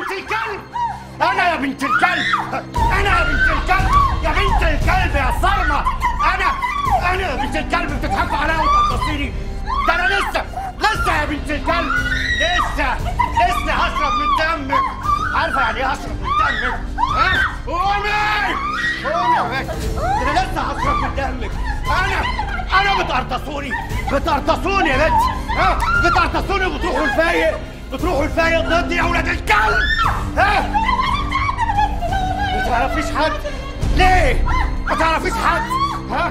بنت الكلب! أنا يا بنت الكلب! أنا يا بنت الكلب! يا بنت الكلب يا صارمة! أنا يا بنت الكلب بتضحكوا عليا وتقصيني! ده أنا لسه يا بنت الكلب! لسه هشرب من دمك! عارفة يعني إيه هشرب من دمك؟ ها؟ قومي! قومي يا باشا! أنا لسه هشرب من دمك! أنا بتقرطصوني يا بنتي! ها؟ بتقرطصوني وبتروحوا الفايق! ضدي يا ولاد الكلب! ها؟ ما تعرفيش حد؟ ليه؟ ما تعرفيش حد؟ ها؟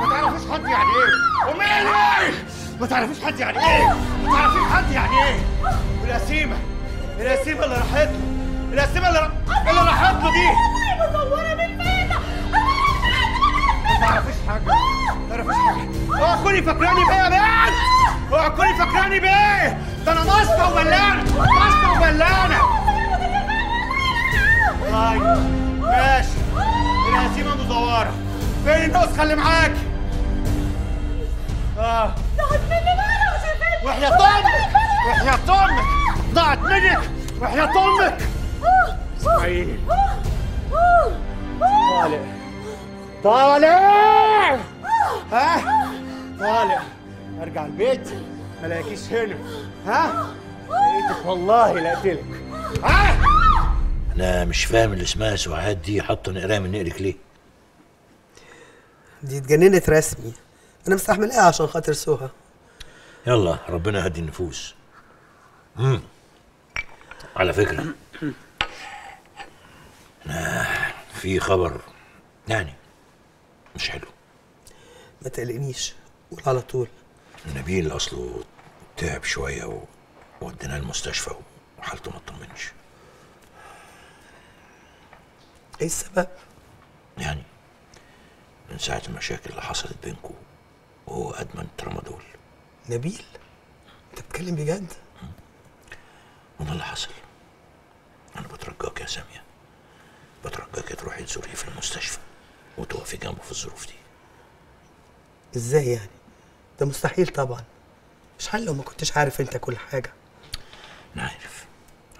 ما تعرفيش حد يعني إيه؟ أميلي! ما تعرفيش حد يعني إيه؟ ما تعرفيش حد يعني إيه؟ والقسيمة! القسيمة اللي راحت له! القسيمة اللي راحت له دي! والله مصورة بالفيزا! ما تعرفيش حاجة! ما تعرفيش حاجة! أوعى تكوني فاكراني بيه يا بنت! أوعى تكوني فاكراني بيه! ده أنا ناشطة وملانة! طيب ماشي، الهزيمة مزورة، فين النسخة اللي معاكي؟ ضاعت مني بقى ومش عارفة وإحنا طمك! ضاعت منك! وإحنا طمك! اسمعيني، طالع ها؟ طالع أرجع البيت ما لاقيكيش هنا، ها؟ لقيتك والله لقيتلك، ها؟ أنا مش فاهم اللي اسمها سوحات دي حاطة نقرها من نقرك ليه؟ دي اتجننت رسمي، أنا مستحملها عشان خاطر سوها. يلا ربنا يهدي النفوس. على فكرة أنا في خبر يعني مش حلو. ما تقلقنيش، قول على طول. نبيل أصله تعب شوية ووديناه المستشفى وحالته ما تطمنش. ايه السبب؟ يعني من ساعة المشاكل اللي حصلت بينكم وهو أدمن ترامادول. نبيل؟ أنت بتتكلم بجد؟ وده اللي حصل. أنا بترجاك يا سامية، بترجاك تروحي تزوريه في المستشفى وتقفي جنبه في الظروف دي. إزاي يعني؟ ده مستحيل طبعا. مش حل لو ما كنتش عارف أنت كل حاجة. أنا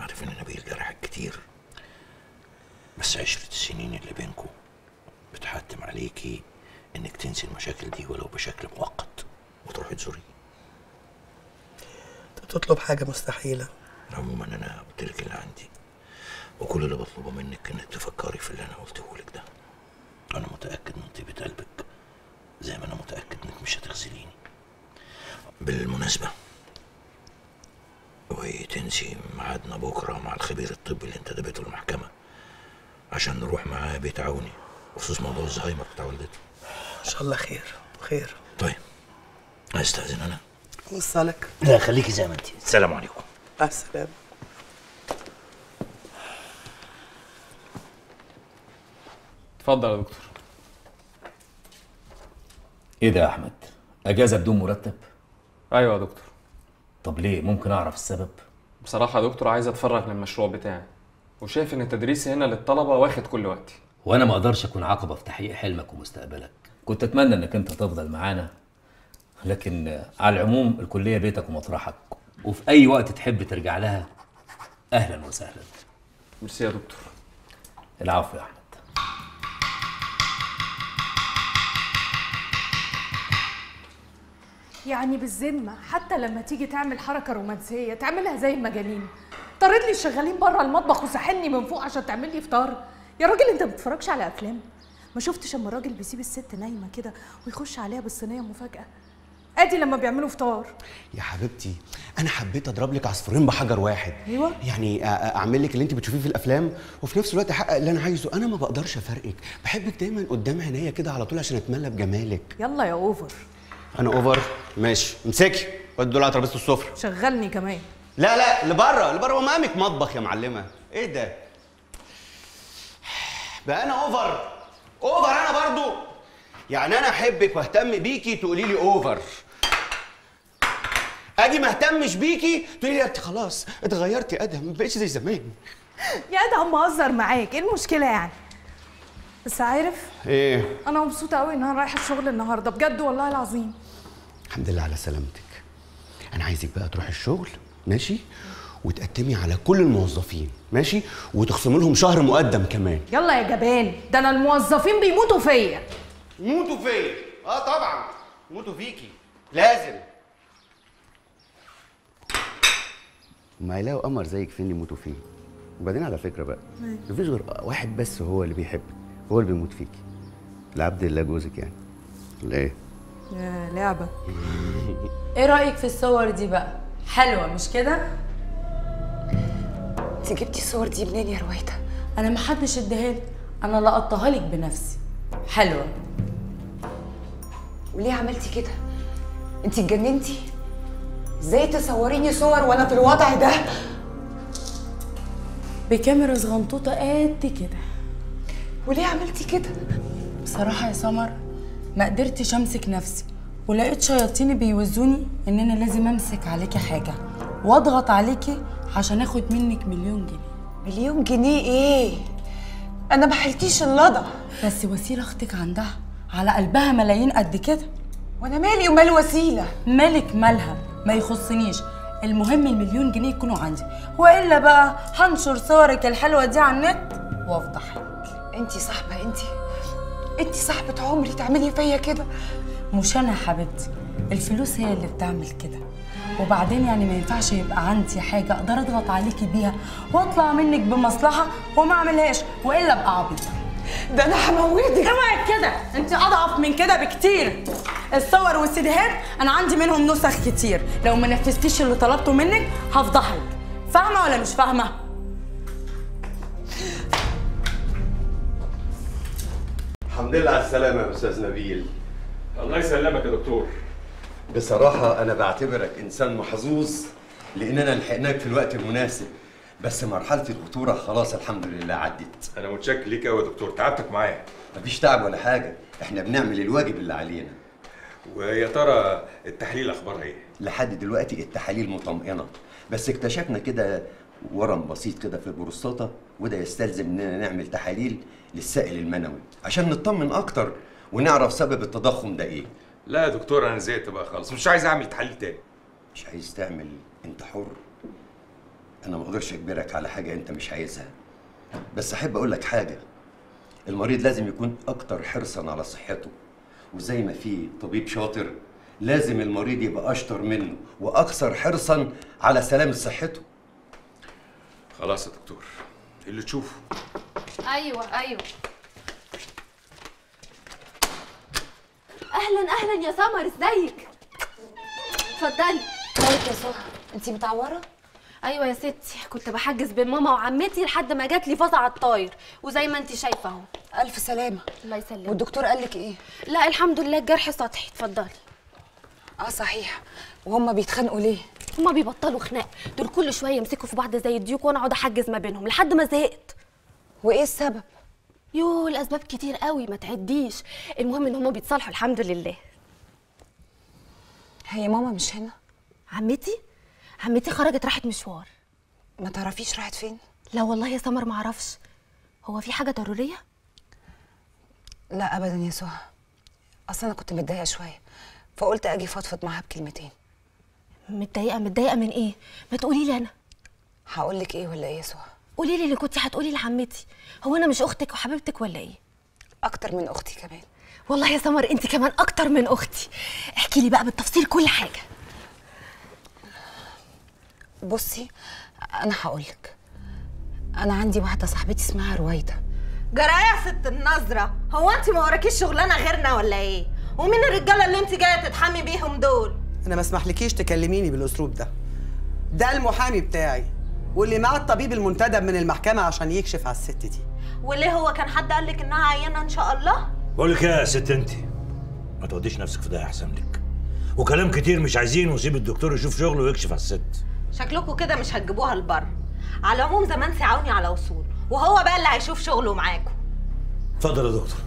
عارف، إن نبيل جرحك كتير، بس عشرة السنين اللي بينكم بتحتم عليكي انك تنسي المشاكل دي ولو بشكل مؤقت وتروحي تزوريه. انت بتطلب حاجه مستحيله. عموما انا قلت لك اللي عندي، وكل اللي بطلبه منك انك تفكري في اللي انا قلته لك ده. انا متاكد من طيبه قلبك زي ما انا متاكد انك مش هتخذليني. بالمناسبه، اوعي تنسي ميعادنا بكره مع الخبير الطبي اللي انت دبته المحكمه عشان نروح معاه بيت عوني بخصوص موضوع الزهايمر بتاع والدته. ان شاء الله خير خير. طيب هستأذن انا. وصلك. لا خليكي زي ما انت. السلام عليكم. السلام. اتفضل يا دكتور. ايه ده يا احمد؟ اجازه بدون مرتب؟ ايوه يا دكتور. طب ليه؟ ممكن اعرف السبب؟ بصراحه يا دكتور عايز اتفرغ للمشروع بتاعي، وشايف ان تدريسي هنا للطلبه واخد كل وقتي، وانا ما اقدرش اكون عقبه في تحقيق حلمك ومستقبلك. كنت اتمنى انك انت تفضل معانا، لكن على العموم الكليه بيتك ومطرحك، وفي اي وقت تحب ترجع لها اهلا وسهلا. ميرسي يا دكتور. العفو يا احمد. يعني بالذمه حتى لما تيجي تعمل حركه رومانسيه تعملها زي المجانين. اضطريت لي شغالين بره المطبخ وساحلني من فوق عشان تعمل لي فطار. يا راجل انت ما بتتفرجش على افلام؟ ما شفتش اما راجل بيسيب الست نايمه كده ويخش عليها بالصينيه مفاجاه؟ ادي لما بيعملوا فطار. يا حبيبتي انا حبيت اضرب لك عصفورين بحجر واحد. ايوه يعني اعمل لك اللي انت بتشوفيه في الافلام وفي نفس الوقت احقق اللي انا عايزه. انا ما بقدرش افرقك، بحبك دايما قدام عينيا كده على طول عشان اتملى بجمالك. يلا يا اوفر. انا اوفر؟ ماشي امسكي ودي دول على ترابيزه السفره. شغلني كمان. لا لا لبره لبره، امامك مطبخ يا معلمه. ايه ده بقى؟ انا اوفر انا برضو. يعني انا احبك واهتم بيكي تقولي لي اوفر، اجي ما اهتمش بيكي تقولي لي انت خلاص اتغيرتي يا ادهم ما بقتش زي زمان. يا ادهم بهزر معاك، ايه المشكله يعني؟ بس عارف ايه، انا مبسوطه قوي ان انا رايحه الشغل النهارده بجد والله العظيم. الحمد لله على سلامتك. انا عايزك بقى تروحي الشغل ماشي وتقدمي على كل الموظفين، ماشي؟ وتخصمي لهم شهر مقدم كمان. يلا يا جبان، ده انا الموظفين بيموتوا فيا. يموتوا فيا؟ اه طبعا يموتوا فيكي لازم. ما يلاقوا قمر زيك فين يموتوا فيه. وبعدين على فكره بقى، مفيش غير واحد بس هو اللي بيحبك، هو اللي بيموت فيكي. لعبد الله جوزك يعني. ليه؟ يا لعبه. ايه رايك في الصور دي بقى؟ حلوه مش كده؟ انت جبتي الصور دي منين يا رويده؟ انا ما حدش اداها لي، انا لقطتها لك بنفسي. حلوه. وليه عملتي كده؟ انت اتجننتي؟ ازاي تصوريني صور وانا في الوضع ده؟ بكاميرا صغنطوطه قد كده. وليه عملتي كده؟ بصراحه يا سمر ما قدرتش امسك نفسي، ولقيت شياطيني بيوزوني ان انا لازم امسك عليكي حاجه واضغط عليكي عشان اخد منك مليون جنيه. مليون جنيه ايه؟ انا ما حلتيش اللضع. بس وسيله اختك عندها على قلبها ملايين قد كده، وانا مالي ومال وسيله؟ مالك مالها ما يخصنيش، المهم المليون جنيه يكونوا عندي، والا بقى هنشر صورك الحلوه دي على النت وافضحك. انتي صاحبه، انتي صاحبه عمري، تعملي فيا كده؟ مش انا يا حبيبتي، الفلوس هي اللي بتعمل كده. وبعدين يعني ما ينفعش يبقى عندي حاجه اقدر اضغط عليكي بيها واطلع منك بمصلحه وما اعملهاش، والا ابقى عبيطه. ده انا هموتك. اوعي كده، انت اضعف من كده بكتير. الصور والسيديهات انا عندي منهم نسخ كتير، لو ما نفذتيش اللي طلبته منك هفضحك. فاهمه ولا مش فاهمه؟ الحمد لله على السلامه يا استاذ نبيل. الله يسلمك يا دكتور. بصراحه انا بعتبرك انسان محظوظ لاننا لحقناك في الوقت المناسب، بس مرحله الخطوره خلاص الحمد لله عدت. انا متشكر ليك قوي يا دكتور، تعبتك معايا. مفيش تعب ولا حاجه، احنا بنعمل الواجب اللي علينا. ويا ترى التحليل اخبارها ايه؟ لحد دلوقتي التحاليل مطمئنه، بس اكتشفنا كده ورم بسيط كده في البروستاتا، وده يستلزم اننا نعمل تحاليل للسائل المنوي عشان نطمن اكتر ونعرف سبب التضخم ده ايه. لا يا دكتور انا زهقت بقى خالص، مش عايز اعمل تحاليل تاني. مش عايز تعمل؟ انت حر، انا ما اقدرش اجبرك على حاجه انت مش عايزها. بس احب اقول لك حاجه، المريض لازم يكون اكتر حرصا على صحته، وزي ما في طبيب شاطر لازم المريض يبقى اشطر منه واكثر حرصا على سلامه صحته. خلاص يا دكتور، اللي تشوفه. ايوه اهلا يا سمر، ازيك؟ اتفضلي. ازيك يا سمر؟ انت متعوره؟ ايوه يا ستي، كنت بحجز بين ماما وعمتي لحد ما جات لي فزعه على الطاير، وزي ما انت شايفه اهو. الف سلامه. الله يسلمك. والدكتور قال لك ايه؟ لا الحمد لله الجرح سطحي. اتفضلي. اه صحيح، وهم بيتخانقوا ليه؟ هما بيبطلوا خناق، دول كل شويه يمسكوا في بعض زي الديوك، وانا اقعد احجز ما بينهم لحد ما زهقت. وايه السبب؟ يوه الاسباب كتير قوي ما تعديش، المهم ان هما بيتصالحوا الحمد لله. هي ماما مش هنا؟ عمتي خرجت راحت مشوار. ما تعرفيش راحت فين؟ لا والله يا سمر ما اعرفش. هو في حاجه ضروريه؟ لا ابدا يا سهى، اصلا انا كنت متضايقه شويه فقلت اجي فضفض معاها بكلمتين. متضايقه من ايه؟ ما تقولي لي انا. هقول لك ايه ولا ايه يا سهى؟ قولي لي اللي كنت هتقولي لعمتي. هو انا مش اختك وحبيبتك ولا ايه؟ اكتر من اختي كمان. والله يا سمر انت كمان اكتر من اختي. احكي لي بقى بالتفصيل كل حاجه. بصي انا هقولك، انا عندي واحده صاحبتي اسمها رويده. جرايه يا ست النظره، هو انت ما وراكيش شغلانه غيرنا ولا ايه؟ ومين الرجاله اللي انت جايه تتحامي بيهم دول؟ انا ما اسمحلكيش تكلميني بالاسلوب ده. ده المحامي بتاعي واللي مع الطبيب المنتدب من المحكمه عشان يكشف على الست دي. وليه هو كان حد قال لك انها عيانه ان شاء الله؟ بقول لك يا ست انت ما توديش نفسك في ده احسن لك، وكلام كتير مش عايزينه، وسيب الدكتور يشوف شغله ويكشف على الست. شكلكوا كده مش هتجيبوها لبر. على العموم زمان ساعوني على وصول، وهو بقى اللي هيشوف شغله معاكم. اتفضل يا دكتور.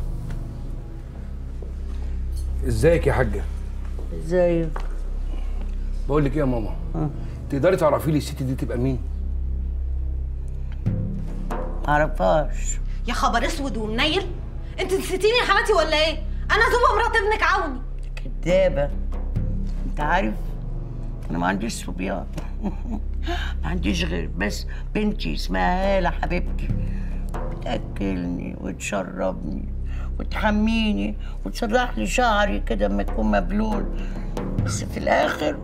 ازيك يا حاجه؟ ازيك؟ بقول لك ايه يا ماما، تقدري تعرفي لي الست دي تبقى مين؟ معرفهاش. يا خبر اسود ومنيل، انت نسيتيني يا حماتي ولا ايه؟ انا زوبه مرات ابنك عوني. كدابه. انت عارف انا ما عنديش صبيان ما عنديش غير بس بنتي اسمها هاله حبيبتي، بتاكلني وتشربني وتحميني وتسرح لي شعري كده لما يكون مبلول، بس في الاخر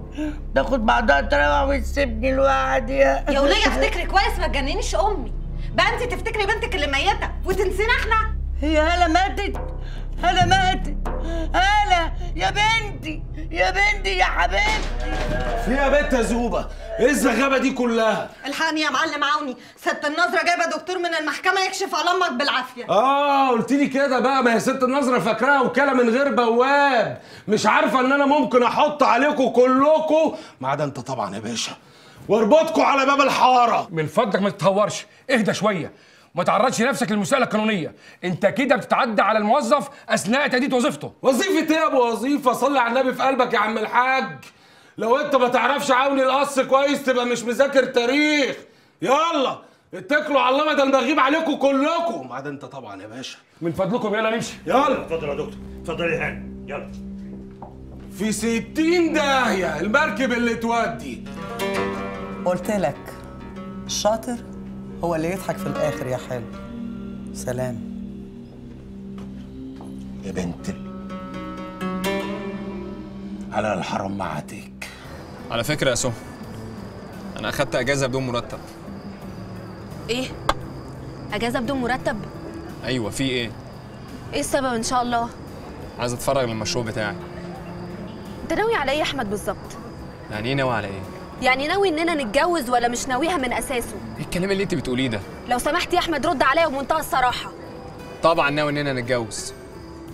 تاخد بعضها تروح وتسيبني لوحدي. يا وليه افتكري كويس ما تجننيش امي بقى، انت تفتكري بنتك اللي ميته وتنسينا احنا؟ هي هاله ماتت؟ هاله ماتت؟ هاله يا بنتي يا بنتي يا حبيبتي. في يا بنت يا زوبه؟ ايه الزغابه دي كلها؟ الحقني يا معلم عوني، سيادة النظرة جايبه دكتور من المحكمه يكشف على امك بالعافيه. اه قلت لي كده بقى، ما هي سيادة النظرة فاكراها وكاله من غير بواب، مش عارفه ان انا ممكن احط عليكم كلكم ما عدا انت طبعا يا باشا واربطكم على باب الحاره. من فضلك ما تتهورش، اهدى شويه، ما تعرضش نفسك للمساءله القانونيه، انت كده بتتعدى على الموظف اثناء تاديه وظيفته. وظيفه ايه يا ابو وظيفه؟ صلي على النبي في قلبك يا عم الحاج، لو انت ما تعرفش عاوني القص كويس تبقى مش مذاكر تاريخ. يلا اتكلوا على الله، ده المغيب عليكم كلكم ما عدا انت طبعا يا باشا. من فضلكم يلا نمشي. يلا اتفضل يا دكتور، اتفضل يا هاني. يلا في 60 داهيه المركب اللي تودي. قلت لك الشاطر هو اللي يضحك في الآخر يا حلو. سلام يا بنتي على الحرام معاتيك. على فكرة يا سهى أنا أخدت أجازة بدون مرتب. إيه؟ أجازة بدون مرتب؟ أيوة. في إيه؟ إيه السبب إن شاء الله؟ عايز أتفرج للمشروع بتاعي. أنت ناوي على إيه يا أحمد بالظبط؟ يعني إيه ناوي على إيه؟ يعني ناوي اننا نتجوز ولا مش ناويها من اساسه؟ ايه الكلام اللي انت بتقوليه ده؟ لو سمحت يا احمد رد عليا بمنتهى الصراحه. طبعا ناوي اننا نتجوز.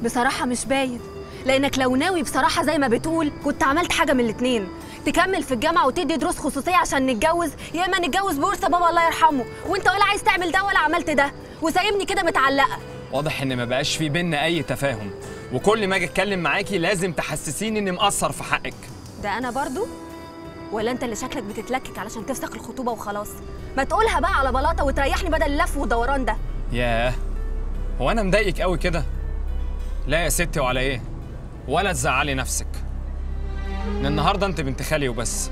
بصراحه مش باين، لانك لو ناوي بصراحه زي ما بتقول كنت عملت حاجه من الاثنين، تكمل في الجامعه وتدي دروس خصوصيه عشان نتجوز، يا اما نتجوز بورصه بابا الله يرحمه، وانت ولا عايز تعمل ده ولا عملت ده وسايبني كده متعلقه. واضح ان ما بقاش في بينا اي تفاهم، وكل ما اجي اتكلم معاكي لازم تحسسيني اني مقصر في حقك. ده انا برضو؟ ولا انت اللي شكلك بتتلكك علشان تفسخ الخطوبه وخلاص؟ ما تقولها بقى على بلاطه وتريحني بدل اللف والدوران ده. ياه هو انا مضايقك قوي كده؟ لا يا ستي وعلى ايه، ولا تزعلي نفسك، من النهارده انت بنت خالي وبس.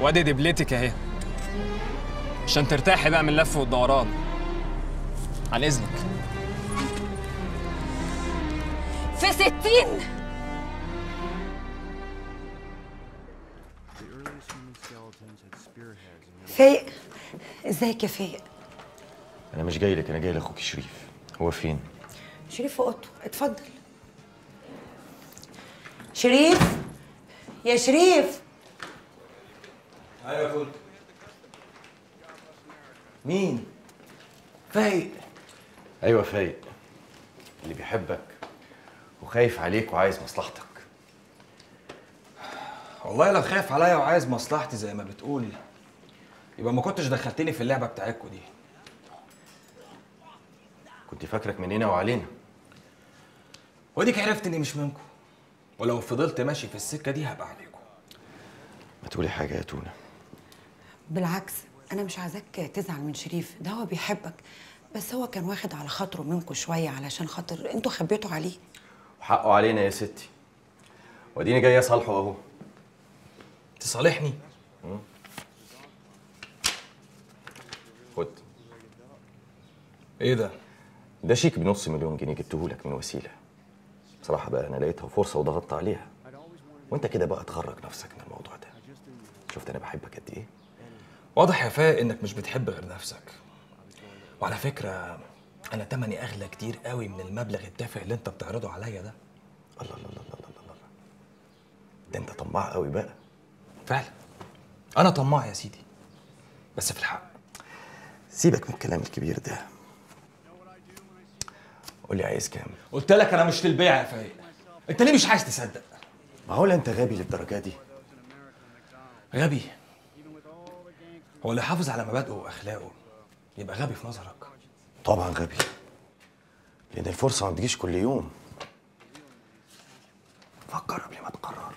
وادي دبلتك اهي عشان ترتاحي بقى من اللف والدوران. عن اذنك. في 60 فايق. ازيك يا فايق؟ انا مش جاي لك، انا جاي لاخوك شريف. هو فين؟ شريف في اوضته. اتفضل. شريف يا شريف. ايوه يا فندم. مين؟ فايق. ايوه فايق اللي بيحبك وخايف عليك وعايز مصلحتك. والله لو خايف عليا وعايز مصلحتي زي ما بتقول يبقى ما كنتش دخلتني في اللعبه بتاعتكوا دي. كنت فاكرك مننا وعلينا، واديك عرفت اني مش منكم، ولو فضلت ماشي في السكه دي هبقى عليكم. ما تقولي حاجه يا تونه. بالعكس انا مش عايزاك تزعل من شريف، ده هو بيحبك، بس هو كان واخد على خاطره منكم شويه علشان خاطر انتوا خبيتوا عليه. وحقه علينا يا ستي، واديني جاي اصالحه اهو. تصالحني؟ خد. ايه ده؟ ده شيك بنص مليون جنيه جبتهولك من وسيله. بصراحه بقى انا لقيتها فرصه وضغطت عليها، وانت كده بقى تخرج نفسك من الموضوع ده. شفت انا بحبك قد ايه؟ واضح يا فايق انك مش بتحب غير نفسك. وعلى فكره انا تمني اغلى كتير قوي من المبلغ التافه اللي انت بتعرضه عليا ده. الله الله الله الله الله، ده انت طماع قوي بقى. فعلا انا طماع يا سيدي، بس في الحق. سيبك من الكلام الكبير ده، قول لي عايز كام؟ قلت لك انا مش للبيع يا فايق، انت ليه مش عايز تصدق؟ معقوله انت غبي للدرجه دي؟ غبي؟ هو اللي حافظ على مبادئه واخلاقه يبقى غبي في نظرك؟ طبعا غبي، لان الفرصه ما بتجيش كل يوم. فكر قبل ما تقرر.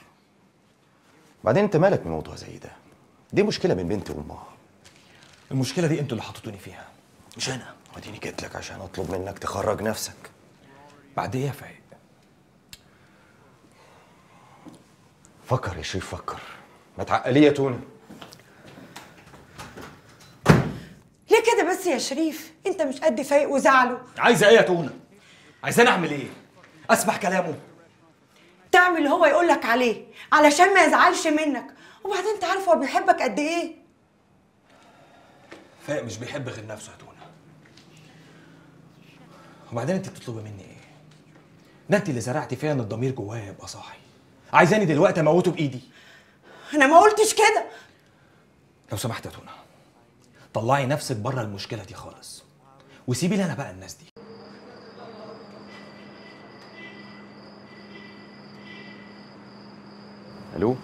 بعدين انت مالك من موضوع زي ده؟ دي مشكله من بنت وامها. المشكلة دي انتوا اللي حطيتوني فيها مش انا. واديني جيت لك عشان اطلب منك تخرج نفسك. بعد ايه يا فايق؟ فكر يا شريف فكر، ما تعقليه يا تونه. ليه كده بس يا شريف؟ انت مش قد فايق وزعله. عايزه ايه يا تونه؟ عايزاني اعمل ايه؟ اسمع كلامه؟ تعمل اللي هو يقول لك عليه علشان ما يزعلش منك، وبعدين انت عارف هو بيحبك قد ايه. فايق مش بيحب غير نفسه يا تونه. وبعدين انت بتطلبي مني ايه؟ ده انت اللي زرعتي فيا ان الضمير جوايا يبقى صاحي. عايزاني دلوقتي اموته بايدي؟ انا ما قلتش كده. لو سمحت يا تونه، طلعي نفسك بره المشكله دي خالص، وسيبي لي انا بقى الناس دي. الو.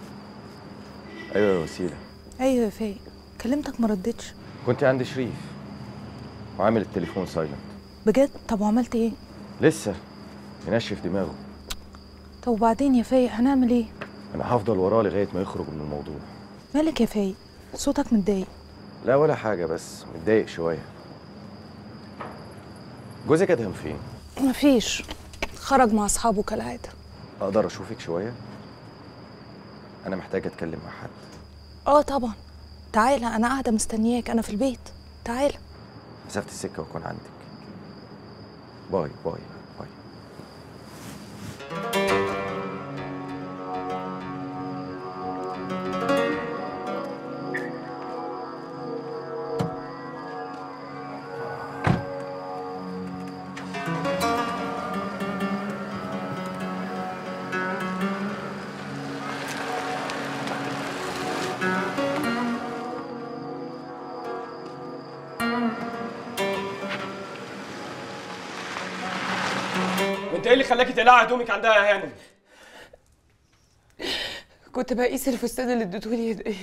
ايوه يا وسيله. ايوه يا فايق، كلمتك ما ردتش. كنت عند شريف وعامل التليفون سايلنت. بجد؟ طب وعملت ايه؟ لسه منشف دماغه. طب وبعدين يا فايق هنعمل ايه؟ انا هفضل وراه لغايه ما يخرج من الموضوع. مالك يا فايق؟ صوتك متضايق. لا ولا حاجه، بس متضايق شويه. جوزك ادهم فين؟ مفيش، خرج مع اصحابه كالعاده. اقدر اشوفك شويه؟ انا محتاجه اتكلم مع حد. اه طبعا، تعالى انا قاعده مستنياك، انا في البيت، تعالى. مسافه السكه واكون عندك. باي باي. انت ايه اللي خلاكي تقلعي هدومك عندها يا هانم؟ كنت بقيس الفستان اللي اديتهولي هديه.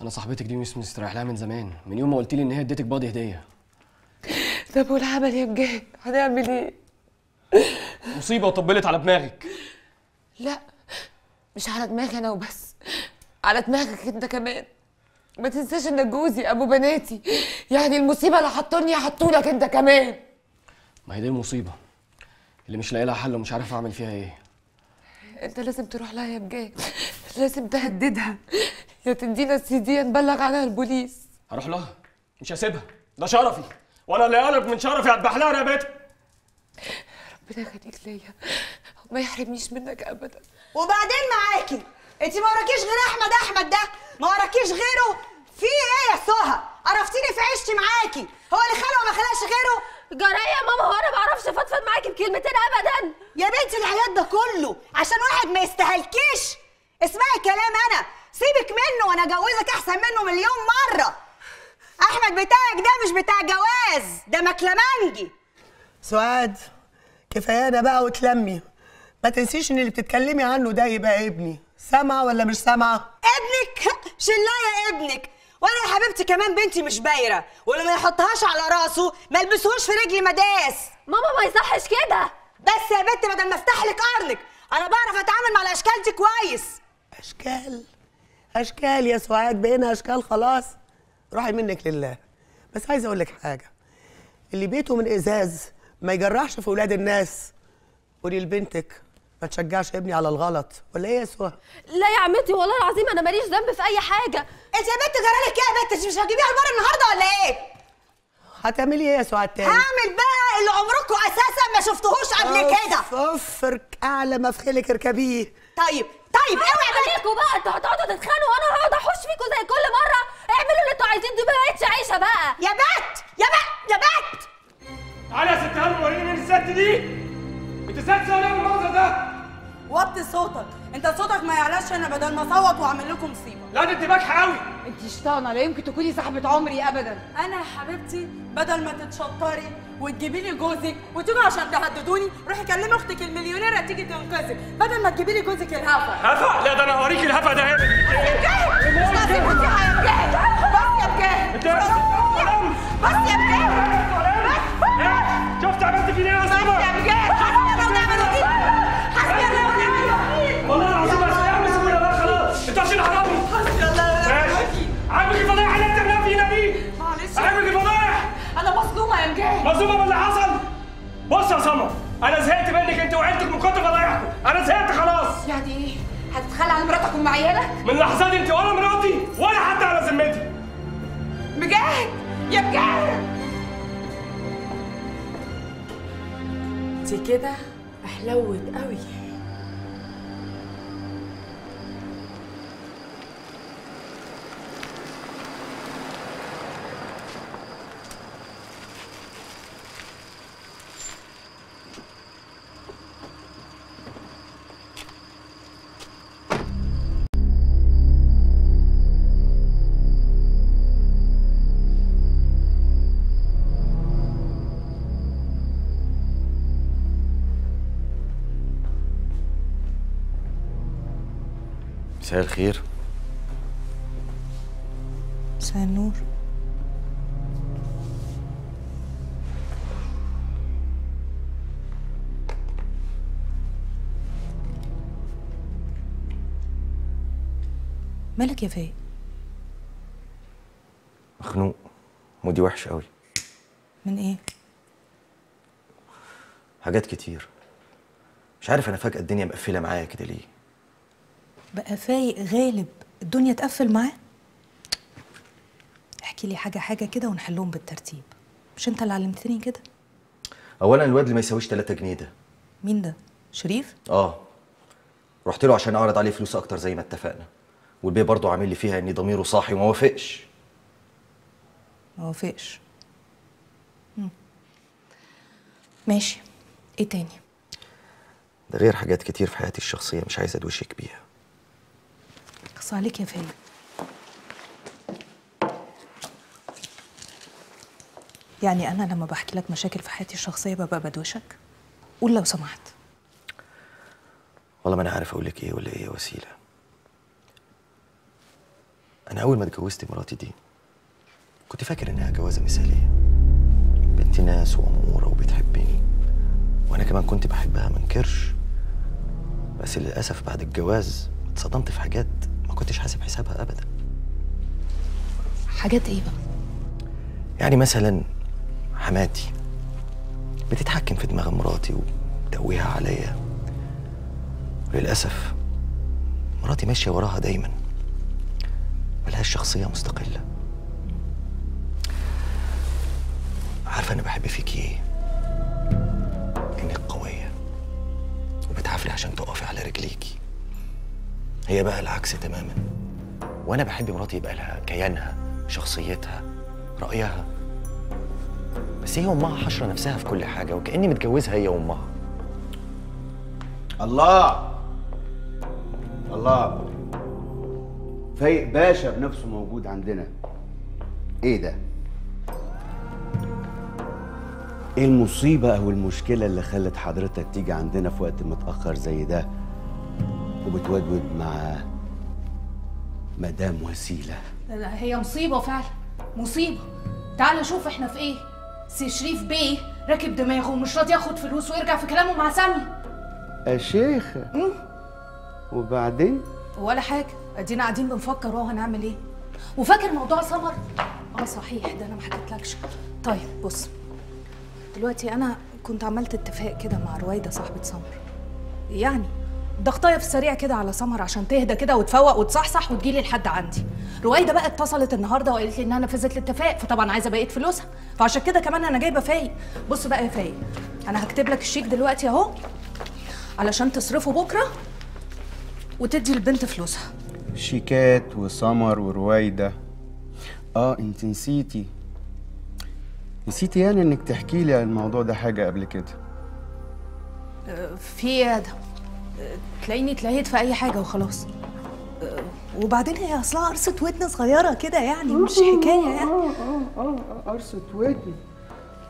انا صاحبتك دي مش مستريح لها من زمان، من يوم ما قلت لي ان هي اديتك باضي هديه. طب والعمل يا مجاهد؟ هنعمل ايه؟ مصيبه وطبلت على دماغك. لا مش على دماغي انا وبس، على دماغك انت كمان. ما تنساش انك جوزي ابو بناتي، يعني المصيبه اللي حطوني حطولك انت كمان. ما هي دي المصيبه اللي مش لاقي لها حل ومش عارف اعمل فيها ايه. انت لازم تروح لها يا مجاهد، لازم تهددها، يا تدينا السي دي نبلغ عليها البوليس. هروح لها، مش هسيبها، ده شرفي، وانا اللي قلب من شرفي هذبح لها رقبتها. ربنا يخليك ليا وما يحرمنيش منك ابدا. وبعدين معاكي انت، ما وراكيش غير احمد ده، ما وراكيش غيره. في ايه يا سهى؟ عرفتيني في عيشتي معاكي، هو اللي خلقه ما خلقش غيره. جرايه يا ماما، هو انا ما بعرفش افضفض معاكي بكلمتين ابدا يا بنتي. العياط ده كله عشان واحد ما يستاهلكيش؟ اسمعي كلام انا، سيبك منه، وانا اجوزك احسن منه مليون مره. احمد بتاعك ده مش بتاع جواز، ده مكلمنجي. سعاد كفايانا بقى وتلمي، ما تنسيش ان اللي بتتكلمي عنه ده يبقى ابني. سامعه ولا مش سامعه؟ ابنك شلايه ابنك. وانا يا حبيبتي كمان بنتي مش بايره، واللي ما يحطهاش على راسه ما يلبسهوش في رجلي مداس. ماما ما يصحش كده. بس يا بنت بدل ما افتح لك قرنك، انا بعرف اتعامل مع الاشكال دي كويس. اشكال اشكال يا سعاد، بقينا اشكال خلاص. روحي منك لله. بس عايزه اقول لك حاجه، اللي بيته من ازاز ما يجرحش في اولاد الناس. قولي لبنتك ما تشجعش ابني على الغلط، ولا ايه يا سهى؟ لا يا عمتي والله العظيم انا ماليش ذنب في اي حاجه. انت يا بنت جرالك ايه يا بنت؟ مش هتجيبيها البار النهارده ولا ايه؟ هتعملي ايه يا سهى تاني؟ هعمل بقى اللي عمركم اساسا ما شفتهوش قبل كده. اوف اعلى ما في خيلك اركبيه. طيب اوعي بالكوا بقى، انتوا هتقعدوا تتخانقوا وانا هقعد احوش فيكوا زي كل مره. اعملوا اللي انتوا عايزين، دي ما بقتش عيشه بقى. يا بنت تعالي يا ست هانم وريني مين الست دي. انت ست ولا ايه المنظر ده؟ وطي صوتك، انت صوتك ما يعلاش. انا بدل ما اصوت واعمل لكم مصيبه. لا دي انت باجحه قوي. انت شطانه، لا يمكن تكوني صاحبه عمري ابدا. انا يا حبيبتي بدل ما تتشطري وتجيبي لي جوزك وتيجوا عشان تهددوني، روحي كلمي اختك المليونيره تيجي تنقذك، بدل ما تجيبي لي جوزك الهفا. هفا؟ لا ده انا هوريكي الهفا ده. يا مجاهد يا مجاهد بس يا مجاهد بس يا مجاهد، شفت عملت فينا ايه يا اسطى؟ بس يا مجاهد والله العظيم يا عم سيبوني انا بقى خلاص. انت عشان حرامي حسبي الله ونعم الوكيل. عامل الفضايح اللي انت بنقفينا دي، معلش عامل الفضايح. انا مصدومه يا مجاهد، مصدومه باللي حصل. بص يا سمر، انا زهقت منك انت وعيلتك من كتر فضايحكم، انا زهقت خلاص. يعني ايه؟ هتتخلى عن مراتك وام عيالك؟ من لحظات انت ولا مراتي ولا حتى على ذمتي. مجاهد يا مجاهد، انت كده احلوت قوي. مساء الخير. مساء النور. مالك يا فايق؟ مخنوق، مودي وحش قوي. من ايه؟ حاجات كتير، مش عارف انا فجأة الدنيا مقفلة معايا كده ليه. بقى فايق غالب الدنيا تقفل معاه؟ احكي لي حاجه حاجه كده ونحلهم بالترتيب، مش انت اللي علمتني كده؟ اولا الواد اللي ما يساويش 3 جنيه ده مين ده؟ شريف؟ اه، رحت له عشان اعرض عليه فلوس اكتر زي ما اتفقنا، والبيه برضه عامل لي فيها اني ضميره صاحي وما وافقش. ما وافقش؟ ماشي، ايه تاني؟ ده غير حاجات كتير في حياتي الشخصيه مش عايز ادوشك بيها. اقص عليك يا فايق. يعني أنا لما بحكي لك مشاكل في حياتي الشخصية ببقى بدوشك؟ قول لو سمحت. والله ما أنا عارف أقول لك إيه ولا إيه يا وسيلة. أنا أول ما اتجوزت مراتي دي كنت فاكر إنها جوازة مثالية، بنت ناس وأمورة وبتحبني، وأنا كمان كنت بحبها ما انكرش، بس للأسف بعد الجواز اتصدمت في حاجات كنتش حاسب حسابها ابدا. حاجات ايه بقى؟ يعني مثلا حماتي بتتحكم في دماغ مراتي وبتقويها عليا، وللاسف مراتي ماشيه وراها دايما، ملهاش شخصيه مستقله. عارفه انا بحب فيكي ايه؟ انك قويه وبتعافري عشان تقفي على رجليكي. هي بقى العكس تماما، وانا بحب مراتي يبقى لها كيانها، شخصيتها، رايها، بس هي امها حشره نفسها في كل حاجه، وكاني متجوزها هي وامها. الله الله، فايق باشا بنفسه موجود عندنا. ايه ده؟ ايه المصيبه او المشكله اللي خلت حضرتك تيجي عندنا في وقت متاخر زي ده وبتودود مع مدام وسيلة؟ هي مصيبة فعلا، مصيبة. تعالى شوف احنا في ايه. سي شريف بيه راكب دماغه ومش راضي ياخد فلوس ويرجع في كلامه مع سامية. يا شيخة وبعدين؟ ولا حاجة، ادينا قاعدين بنفكر اهو هنعمل ايه. وفاكر موضوع سمر؟ اه صحيح، ده انا ما حكيتلكش. طيب بص دلوقتي، انا كنت عملت اتفاق كده مع رويدة صاحبة سمر، يعني ضغطايه في السريع كده على سمر عشان تهدى كده وتفوق وتصحصح وتجيلي لحد عندي. رويده بقى اتصلت النهارده وقالت لي انها نفذت الاتفاق، فطبعا عايزه بقيه فلوسها، فعشان كده كمان انا جايبه فايق. بص بقى يا فايق، انا هكتب لك الشيك دلوقتي اهو علشان تصرفه بكره وتدي البنت فلوسها. شيكات وسمر ورويده. اه انت نسيتي يعني انك تحكي لي عن الموضوع ده حاجه قبل كده. في ده تلاقيني اتلهيت في اي حاجه وخلاص. وبعدين هي اصلها قرصه ودن صغيره كده، يعني مش حكايه يعني. قرصه ودن.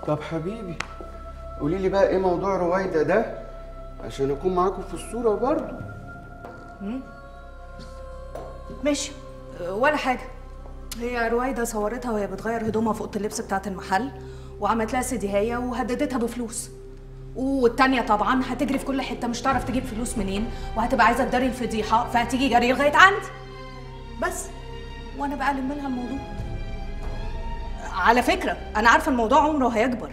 طب حبيبي قولي لي بقى ايه موضوع رويده ده عشان اكون معاكم في الصوره برضه. ماشي ولا حاجه. هي رويده صورتها وهي بتغير هدومها في اوضه اللبس بتاعه المحل، وعملت لها سديهيه وهددتها بفلوس. والتانية طبعا هتجري في كل حته، مش تعرف تجيب فلوس منين، وهتبقى عايزه تداري الفضيحه، فهتيجي جري لغايه عندي بس، وانا بقى الم لها الموضوع. على فكره انا عارفه الموضوع عمره هيكبر،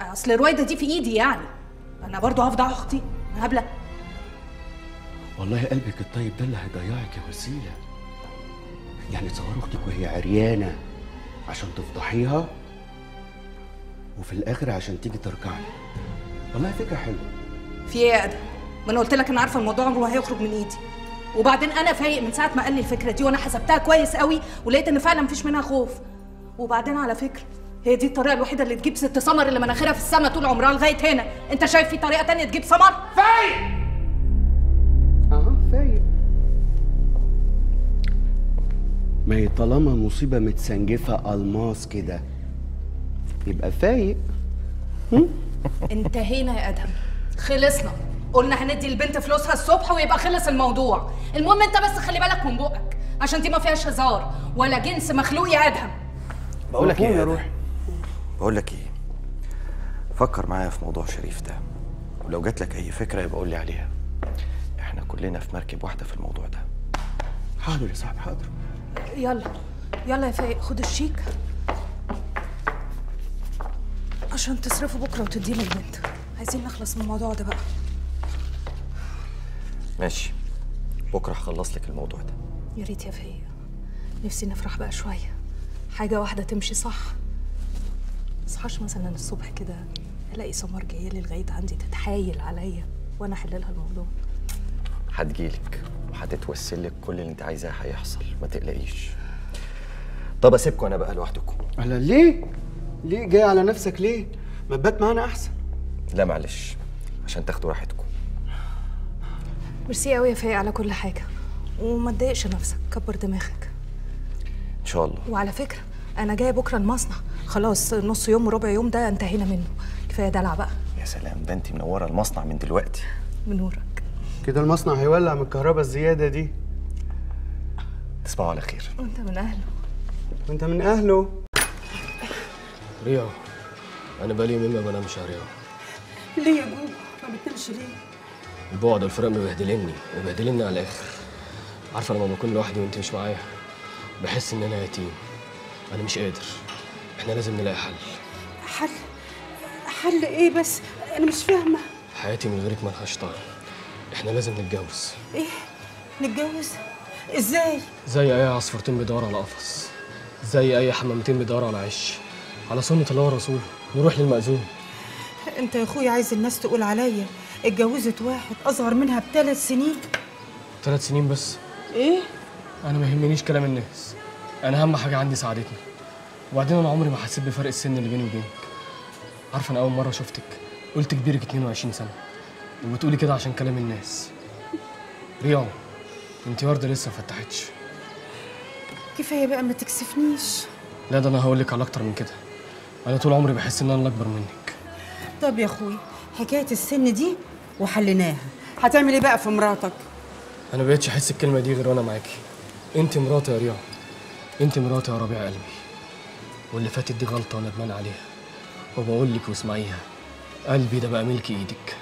اصل رويده دي في ايدي، يعني انا برضو هفضح اختي هبله. والله قلبك الطيب ده اللي هيضيعك يا وسيلة. يعني تصور اختك وهي عريانة عشان تفضحيها وفي الاخر عشان تيجي تركعلي. والله فكرة حلوة. في ايه يا ادم؟ ما انا قلت لك انا عارفة الموضوع عمره هيخرج من ايدي. وبعدين انا فايق من ساعة ما قال لي الفكرة دي وانا حسبتها كويس قوي ولقيت ان فعلا مفيش منها خوف. وبعدين على فكرة هي دي الطريقة الوحيدة اللي تجيب ست سمر اللي مناخيرها في السما طول عمرها لغاية هنا. انت شايف في طريقة تانية تجيب سمر؟ فايق. ما هي طالما مصيبة متسنجفة ألماس كده يبقى فايق. انتهينا يا أدهم، خلصنا. قلنا هندي البنت فلوسها الصبح ويبقى خلص الموضوع. المهم انت بس خلي بالك من بقك عشان دي ما فيهاش هزار ولا جنس مخلوق يا أدهم. بقول لك ايه يا روحي، بقول لك ايه، فكر معايا في موضوع شريف ده، ولو جات لك أي فكرة يبقى قول لي عليها. احنا كلنا في مركب واحدة في الموضوع ده. حاضر يا صاحبي، حاضر. يلا يلا يا فايق، خد الشيك عشان تصرفوا بكره وتديه للبنت. عايزين نخلص من الموضوع ده بقى. ماشي، بكره هخلص لك الموضوع ده. يا ريت يا فايق، نفسي نفرح بقى شويه، حاجه واحده تمشي صح. ما اصحاش مثلا الصبح كده الاقي سمر جايه لي لغايه عندي تتحايل عليا وانا احللها الموضوع. هتجيلك وهتتوسل لك كل اللي انت عايزاه هيحصل، ما تقلقيش. طب اسيبكم انا بقى لوحدكم. على ليه؟ ليه جاي على نفسك ليه؟ ما تبات معانا احسن. لا معلش، عشان تاخدوا راحتكم. ميرسي قوي يا فايق على كل حاجه، وما تضايقش نفسك، كبر دماغك. ان شاء الله. وعلى فكره انا جايه بكره المصنع، خلاص نص يوم وربع يوم ده انتهينا منه، كفايه دلع بقى. يا سلام، ده انت منوره المصنع من دلوقتي. منوره كده، المصنع هيولع من الكهرباء الزيادة دي. تسمعوا على خير. وانت من أهله، وانت من أهله. ريا، أنا بقالي يومين ما بنامش يا ريا. ليه يا بوب؟ ما بتنامش ليه؟ البعد والفراق مبهدلني، مبهدلني على الآخر. عارفة لما بكون لوحدي وانت مش معايا بحس إن أنا يتيم. أنا مش قادر، إحنا لازم نلاقي حل. حل؟ حل إيه بس؟ أنا مش فاهمة. حياتي من غيرك ملهاش طعم. احنا لازم نتجوز. ايه؟ نتجوز؟ ازاي؟ زي اي عصفورتين بيدوروا على قفص، زي اي حمامتين بيدوروا على عش، على سنة الله ورسوله، نروح للمأذون. انت يا اخويا عايز الناس تقول عليا اتجوزت واحد اصغر منها ب3 سنين. 3 سنين بس؟ ايه؟ انا ما يهمنيش كلام الناس، انا اهم حاجة عندي سعادتنا. وبعدين انا عمري ما حسيت بفرق السن اللي بيني وبينك. عارفة انا اول مرة شفتك قلت كبيرك 22 سنة. وبتقولي كده عشان كلام الناس. ريان، انتي ورده لسه ما فتحتش. كفايه بقى ما تكسفنيش. لا ده انا هقول لك على اكتر من كده. انا طول عمري بحس ان انا اللي اكبر منك. طب يا اخوي، حكايه السن دي وحليناها، هتعمل ايه بقى في مراتك؟ انا ما بقتش احس الكلمه دي غير وانا معاكي. انت مراتي يا ريان، انت مراتي يا ربيع قلبي. واللي فاتت دي غلطه وندمان عليها، وبقول لك واسمعيها، قلبي ده بقى ملك ايدك.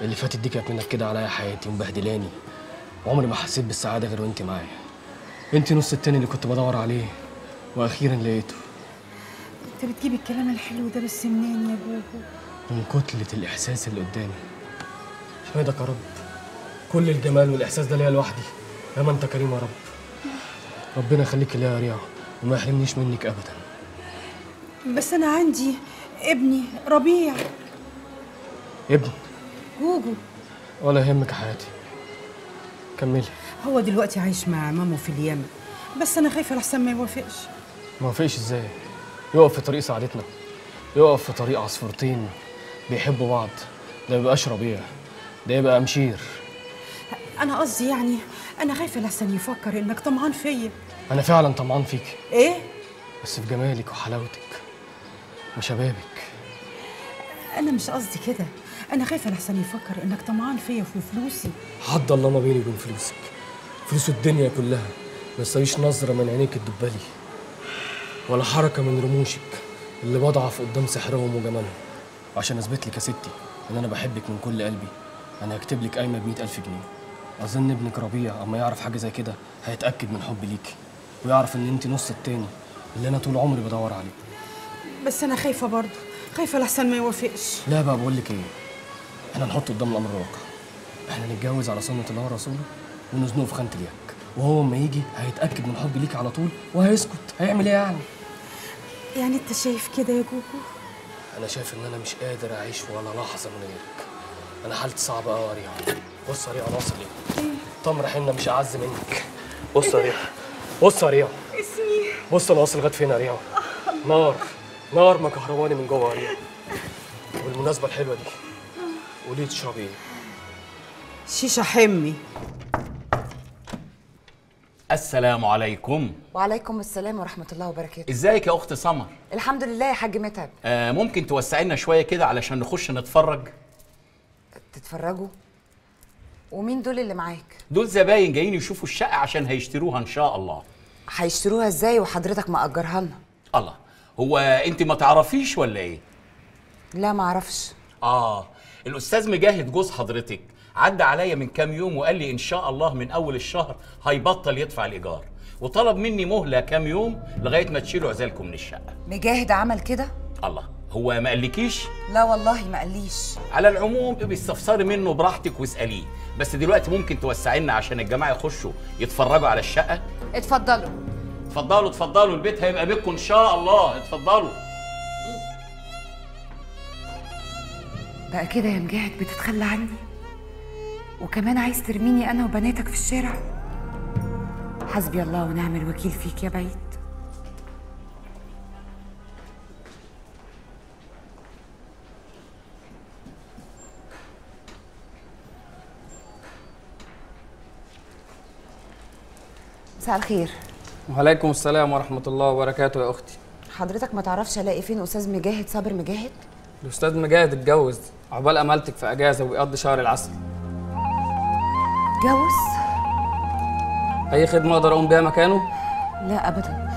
اللي فاتت دي كانت منك كده عليا حياتي ومبهدلاني، وعمري ما حسيت بالسعاده غير وانت معايا. انت نص التاني اللي كنت بدور عليه واخيرا لقيته. انت بتجيب الكلام الحلو ده بس منين يا بوبو؟ من كتله الاحساس اللي قدامي. حمدك يا رب، كل الجمال والاحساس ده ليا لوحدي، انما انت كريم يا رب. ربنا يخليك ليا يا ريا، وما يحرمنيش منك ابدا. بس انا عندي ابني ربيع. ابني جوجو؟ ولا يهمك يا حياتي، كملي. هو دلوقتي عايش مع مامو في اليمن، بس انا خايفه لحسن ما يوافقش. ما يوافقش ازاي؟ يقف في طريق سعادتنا، يقف في طريق عصفورتين بيحبوا بعض، ده ميبقاش ربيع، ده يبقى أمشير. انا قصدي يعني انا خايفه لحسن يفكر انك طمعان فيا. انا فعلا طمعان فيكي. ايه؟ بس في جمالك وحلاوتك وشبابك. انا مش قصدي كده، أنا خايفة لحسن يفكر إنك طمعان فيا وفي فلوسي. حد الله ما بيني وبين فلوسك، فلوس الدنيا كلها ما تساويش نظرة من عينيك الدبالي، ولا حركة من رموشك اللي بضعف قدام سحرهم وجمالهم. وعشان أثبت لك يا ستي إن أنا بحبك من كل قلبي، أنا هكتب لك قايمة ب100,000 جنيه. أظن ابنك ربيع أما يعرف حاجة زي كده هيتأكد من حبي ليكي، ويعرف إن أنت نص التاني اللي أنا طول عمري بدور عليه. بس أنا خايفة برضه، خايفة لحسن ما يوافقش. لا بقى، بقول لك إيه، احنا نحط قدام الامر الواقع. احنا نتجوز على سنة الله ورسوله ونزنقه في خانة اليك، وهو اما يجي هيتأكد من حبي ليك على طول وهيسكت، هيعمل ايه يعني؟ يعني انت شايف كده يا جوجو؟ انا شايف ان انا مش قادر اعيش ولا لحظة من غيرك. انا حالتي صعبة قوي يا ريحة. بص يا ريحة انا واصل ايه؟ تمر حنة مش اعز منك. بص يا ريحة، بص يا ريحة، اسمي بص انا واصل لغاية فين يا ريحة؟ نار نار ما كهرباني من جوه يا ريحة. والمناسبة الحلوة دي قولي تشربي ايه؟ شيشة حمي. السلام عليكم. وعليكم السلام ورحمة الله وبركاته. ازيك يا أخت سمر؟ الحمد لله يا حاج متعب. ممكن توسعي لنا شوية كده علشان نخش نتفرج؟ تتفرجوا؟ ومين دول اللي معاك؟ دول زباين جايين يشوفوا الشقة عشان هيشتروها إن شاء الله. هيشتروها إزاي وحضرتك مأجرها لنا؟ الله، هو أنت ما تعرفيش ولا إيه؟ لا ما أعرفش. الأستاذ مجاهد جوز حضرتك عدى عليا من كام يوم وقال لي ان شاء الله من اول الشهر هيبطل يدفع الايجار، وطلب مني مهله كام يوم لغايه ما تشيلوا عزالكم من الشقه. مجاهد عمل كده؟ الله، هو ما قالكيش؟ لا والله ما قاليش. على العموم بيستفسري منه براحتك واساليه، بس دلوقتي ممكن توسعي لنا عشان الجماعه يخشوا يتفرجوا على الشقه؟ اتفضلوا. اتفضلوا اتفضلوا، البيت هيبقى بيتكم ان شاء الله، اتفضلوا. بقى كده يا مجاهد بتتخلى عني؟ وكمان عايز ترميني أنا وبناتك في الشارع؟ حسبي الله ونعم الوكيل فيك يا بعيد. مساء الخير. وعليكم السلام ورحمة الله وبركاته يا أختي. حضرتك ما تعرفش ألاقي فين أستاذ مجاهد صابر مجاهد؟ الأستاذ مجاهد اتجوز عقبال أمالتك في أجازة وبيقضي شهر العسل. اتجوز؟ أي خدمة أقدر أقوم بيها مكانه؟ لا أبداً،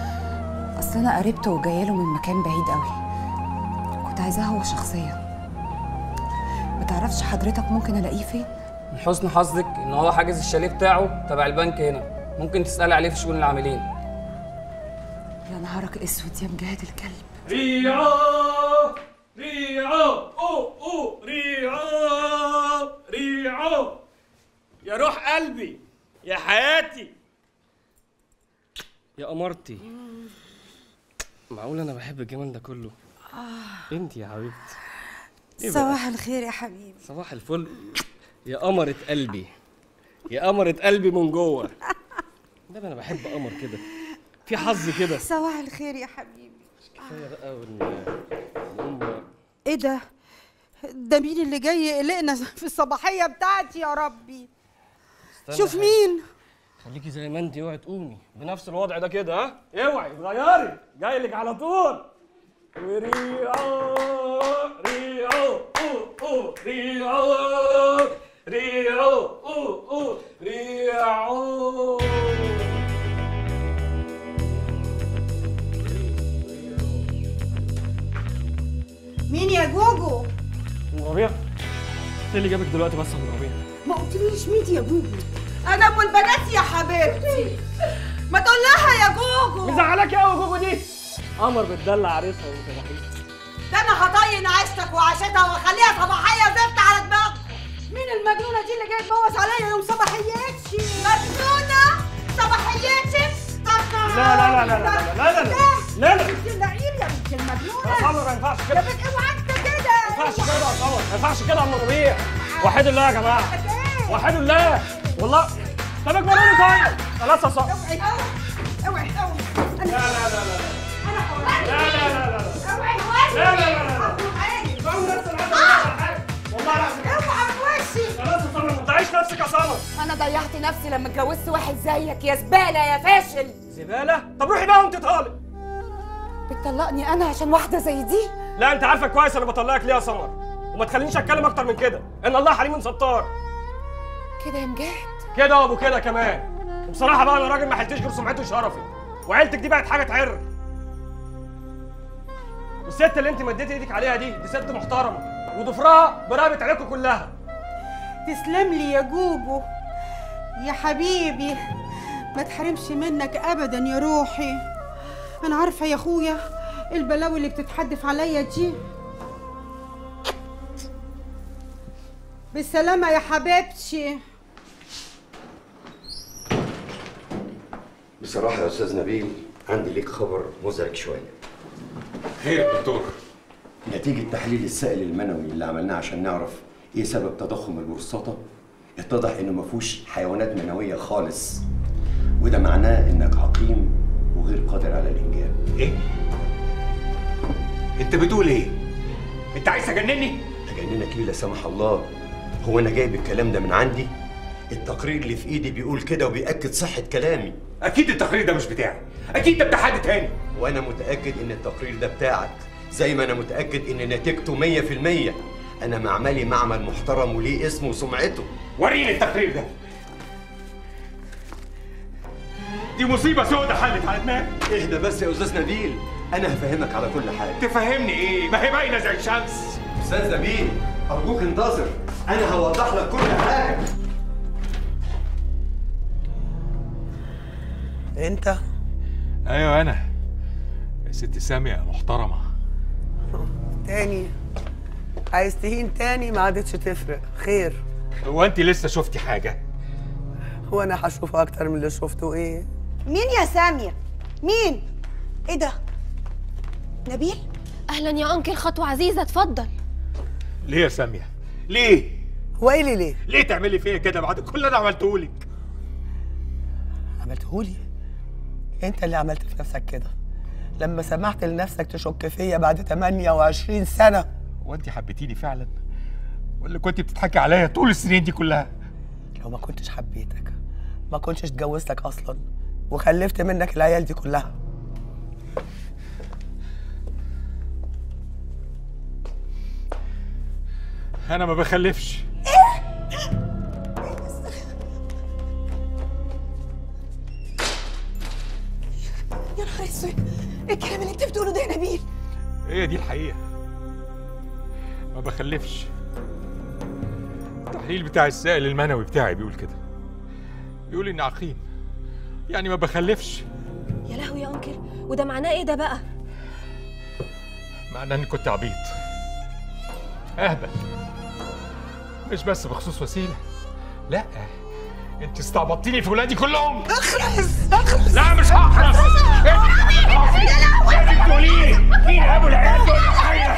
أصل أنا قريبته وجاية له من مكان بعيد أوي، كنت عايزاه هو شخصياً. ما تعرفش حضرتك ممكن ألاقيه فين؟ من حسن حظك إن هو حاجز الشاليه بتاعه تبع البنك هنا، ممكن تسألي عليه في شؤون العاملين. يا نهارك أسود يا مجاهد الكلب. ريعو ريعو أو أو ريعو ريعو، يا روح قلبي يا حياتي يا قمرتي. معقول انا بحب الجمال ده كله؟ انت يا حبيبتي. إيه صباح الخير يا حبيبي. صباح الفل يا قمرة قلبي، يا قمرة قلبي من جوه. ده انا بحب قمر كده في حظ كده. صباح الخير يا حبيبي. كفايه بقى والام. ايه ده؟ ده مين اللي جاي يقلقنا في الصباحيه بتاعتي يا ربي؟ شوف مين. خليكي زي ما انت، اوعي تقومي بنفس الوضع ده كده. ها اوعي غيري، جاي لك على طول. وريعو ريعو او او ريعو ريعو او او ريعو. مين يا جوجو؟ ربيع. ايه اللي جابك دلوقتي بس يا ربيع؟ ما قلتليش مين يا جوجو؟ انا ام البنات يا حبيبتي. ما تقول لها يا جوجو. مزعلاكي قوي يا جوجو دي. قمر بتدلع عريسها وصباحيتها. ده انا هطين عيشتك وعشتها واخليها صباحيه زفت على دماغك. مين المجنونه دي اللي جايه تبوظ عليا يوم صباحيتي؟ مجنونه؟ صباحيتي؟ لا لا لا لا لا لا لا لا لا. انت اللعيب يا بنت المجنونه. يا قمر ما ينفعش كده. يا بنت اوعى انت كده. ما ينفعش كده يا قمر، ما ينفعش كده يا عم ربيع. وحدوا الله يا جماعه. وحدوا الله والله. طب اجبروني. طيب خلاص يا صاحبي. اوعي اوعي اوعي. لا لا لا لا. انا حرة. لا لا لا لا. اوعي وشي. لا لا لا لا. اوعي نفس الحاجة. والله العظيم. اوعي وشي. خلاص يا صاحبي ما تضيعيش نفسك يا صاحبي. انا ضيعت نفسي لما اتجوزت واحد زيك يا زبالة يا فاشل. زبالة؟ طب روحي بقى وانت طالق. بتطلقني انا عشان واحدة زي دي؟ لا انت عارفة كويس انا بطلقك ليه يا سمر، وما تخلينيش اتكلم اكتر من كده، ان الله حليم ستار. كده يا مجاهد؟ كده يا ابو كده كمان. وبصراحه بقى انا راجل ما حلتش غير سمعتي وشرفي، وعيلتك دي بقت حاجه تعر. والست اللي انت مديتي ايدك عليها دي ست محترمه، وضفرها برقبه عليكم كلها. تسلم لي يا جوجو يا حبيبي، ما تحرمش منك ابدا يا روحي. انا عارفه يا اخويا البلاوي اللي بتتحدف عليا دي بالسلامة يا حبيبتي. بصراحة يا أستاذ نبيل عندي ليك خبر مزعج شوية. خير دكتور؟ نتيجة تحليل السائل المنوي اللي عملناه عشان نعرف إيه سبب تضخم البروستاتا اتضح إنه مفهوش حيوانات منوية خالص، وده معناه إنك عقيم وغير قادر على الإنجاب. إيه؟ أنت بتقول إيه؟ أنت عايز تجنني؟ أجننك ليه لا سمح الله؟ هو أنا جايب الكلام ده من عندي؟ التقرير اللي في إيدي بيقول كده وبيأكد صحة كلامي. أكيد التقرير ده مش بتاعي، أكيد ده بتاع حد تاني. وأنا متأكد إن التقرير ده بتاعك، زي ما أنا متأكد إن نتيجته 100%. أنا معملي معمل محترم وليه اسمه وسمعته. وريني التقرير ده. دي مصيبة سودة حلت على دماغك. اهدى بس يا أستاذ نبيل، أنا هفهمك على كل حاجة. تفهمني إيه؟ ما هي باينة زي الشمس. أستاذ نبيل أرجوك انتظر، أنا هوضح لك كل حاجة. أنت؟ أيوه أنا. يا ست سامية محترمة. تاني عايز تهين تاني ما عادتش تفرق، خير. هو أنت لسه شفتي حاجة؟ هو أنا هشوفه أكتر من اللي شفته إيه؟ مين يا سامية؟ مين؟ إيه ده؟ نبيل؟ أهلا يا أنكل، خطوة عزيزة اتفضل. ليه يا سامية؟ ليه؟ هو إيه اللي ليه؟ ليه تعملي فيا كده بعد كل اللي أنا عملتهولك؟ عملتهولي؟ أنت اللي عملت في نفسك كده لما سمحت لنفسك تشك فيا بعد 28 سنة. هو أنت حبيتيني فعلا؟ ولا كنت بتضحكي عليا طول السنين دي كلها؟ لو ما كنتش حبيتك ما كنتش اتجوزتك اصلا وخلفت منك العيال دي كلها. انا ما بخلفش. يا نهار اسود، ايه الكلام اللي انت بتقوله ده يا نبيل؟ هي دي الحقيقه، ما بخلفش. التحليل بتاع السائل المنوي بتاعي بيقول كده، بيقول اني عقيم، يعني ما بخلفش. يا لهوي يا انكل، وده معناه ايه ده بقى؟ معناه اني كنت عبيط اهبل، مش بس بخصوص وسيله، لا انت استعبطتيني في ولادي كلهم. اخرس اخرس. لا مش هخرس. يا لهوي، انت بتقولي ايه؟ مين ابو العيال دول؟